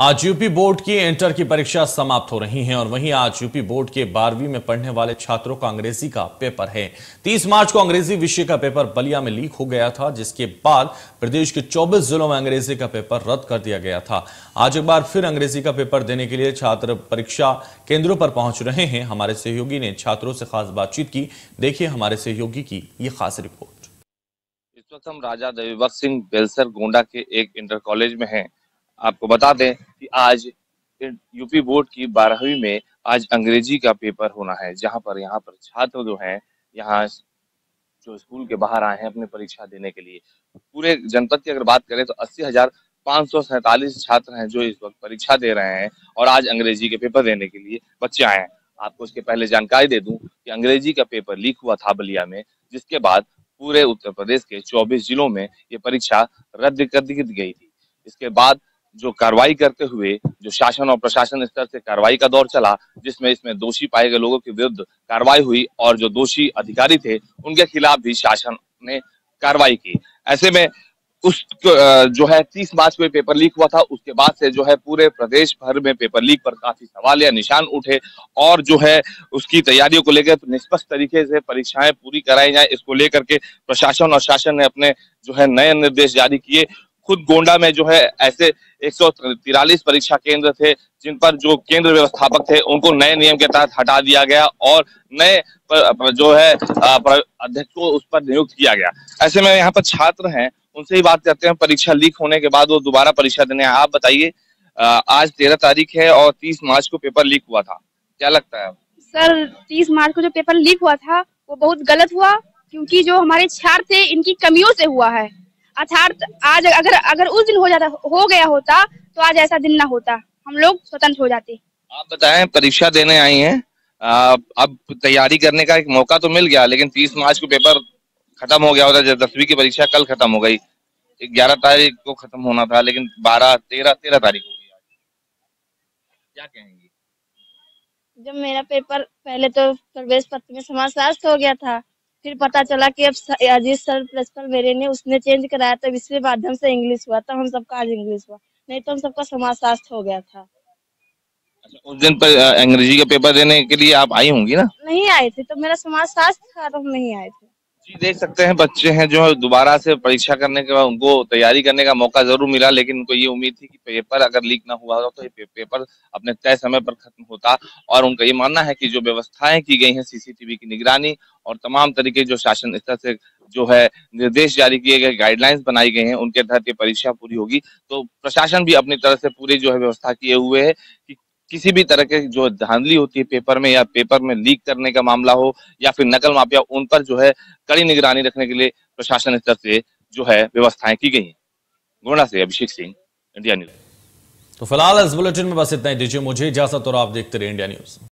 आज UP board की inter की परीक्षा समाप्त हो रही है और वहीं आज यूपी बोर्ड के 12वीं में पढ़ने वाले छात्रों का अंग्रेजी का पेपर है। 30 मार्च को अंग्रेजी विषय का पेपर बलिया में लीक हो गया था, जिसके बाद प्रदेश के 24 जिलों में अंग्रेजी का पेपर रद्द कर दिया गया था। आज एक बार फिर अंग्रेजी का पेपर देने के लिए छात्र परीक्षा केंद्रों पर पहुंच रहे हैं। हमारे सहयोगी ने छात्रों से खास बातचीत की, देखिए हमारे सहयोगी की ये खास रिपोर्ट। इस वक्त हम राजा रविवंश सिंह बेलसर गोंडा के एक इंटर कॉलेज में है। आपको बता दें कि आज यूपी बोर्ड की 12वीं में आज अंग्रेजी का पेपर होना है, यहाँ पर छात्र जो हैं जो स्कूल के बाहर आए हैं अपनी परीक्षा देने के लिए। पूरे जनपद की अगर बात करें तो 80,547 छात्र हैं जो इस वक्त परीक्षा दे रहे हैं और आज अंग्रेजी के पेपर देने के लिए बच्चे आए हैं। आपको इसके पहले जानकारी दे दूं कि अंग्रेजी का पेपर लीक हुआ था बलिया में, जिसके बाद पूरे उत्तर प्रदेश के 24 जिलों में ये परीक्षा रद्द कर दी गई थी। इसके बाद जो कार्रवाई करते हुए जो शासन और प्रशासन स्तर से कार्रवाई का दौर चला, जिसमें इसमें दोषी पाए गए लोगों के विरुद्ध कार्रवाई हुई और जो दोषी अधिकारी थे उनके खिलाफ भी शासन ने कार्रवाई की। ऐसे में उस जो है 30 मार्च को पेपर लीक हुआ था, उसके बाद से जो है पूरे प्रदेश भर में पेपर लीक पर काफी सवाल या निशान उठे और जो है उसकी तैयारियों को लेकर निष्पक्ष तरीके से परीक्षाएं पूरी कराई जाए, इसको लेकर के प्रशासन और शासन ने अपने जो है नए निर्देश जारी किए। खुद गोंडा में जो है ऐसे 143 परीक्षा केंद्र थे, जिन पर जो केंद्र व्यवस्थापक थे उनको नए नियम के तहत हटा दिया गया और नए जो है अध्यक्ष को उस पर नियुक्त किया गया। ऐसे में यहाँ पर छात्र हैं, उनसे ही बात करते हैं परीक्षा लीक होने के बाद वो दोबारा परीक्षा देने आए। आप बताइए, आज 13 तारीख है और 30 मार्च को पेपर लीक हुआ था, क्या लगता है? सर 30 मार्च को जो पेपर लीक हुआ था वो बहुत गलत हुआ, क्योंकि जो हमारे छात्र थे इनकी कमियों से हुआ है। अर्थात आज अगर उस दिन हो गया होता तो आज ऐसा दिन ना होता, हम लोग स्वतंत्र हो जाते। आप बताएं, परीक्षा देने आई हैं, अब तैयारी करने का एक मौका तो मिल गया, लेकिन 30 मार्च को पेपर खत्म हो गया होता। जब 10वीं की परीक्षा कल खत्म हो गई, 11 तारीख को खत्म होना था, लेकिन 13 तारीख को क्या कहेंगी? जब मेरा पेपर पहले तो प्रवेश पत्र में समाजशास्त्र हो गया था, फिर पता चला कि अब अजीत सर प्रिंसिपल मेरे ने उसने चेंज कराया, तब इसके माध्यम से इंग्लिश हुआ, तब हम सबका आज इंग्लिश हुआ, नहीं तो हम सबका समाजशास्त्र हो गया था। अच्छा, उस दिन पर अंग्रेजी का पेपर देने के लिए आप आई होंगी ना? नहीं आई थी, तो मेरा समाजशास्त्र था, तो नहीं आए थे। जी देख सकते हैं बच्चे हैं जो दोबारा से परीक्षा करने के बाद उनको तैयारी करने का मौका जरूर मिला, लेकिन उनको ये उम्मीद थी कि पेपर अगर लीक ना हुआ तो ये पेपर अपने तय समय पर खत्म होता। और उनका ये मानना है कि जो व्यवस्थाएं की गई हैं, सीसीटीवी की निगरानी और तमाम तरीके जो शासन स्तर से जो है निर्देश जारी किए गए, गाइडलाइंस बनाई गई हैं, उनके तहत ये परीक्षा पूरी होगी। तो प्रशासन भी अपनी तरफ से पूरी जो है व्यवस्था किए हुए है कि किसी भी तरह के जो धांधली होती है पेपर में या पेपर में लीक करने का मामला हो या फिर नकल माफिया, उन पर जो है कड़ी निगरानी रखने के लिए प्रशासन स्तर से जो है व्यवस्थाएं की गई हैं। गोंडा से अभिषेक सिंह, इंडिया न्यूज। तो फिलहाल इस बुलेटिन में बस इतना ही, दीजिए मुझे इजाजत और आप देखते रहिए इंडिया न्यूज।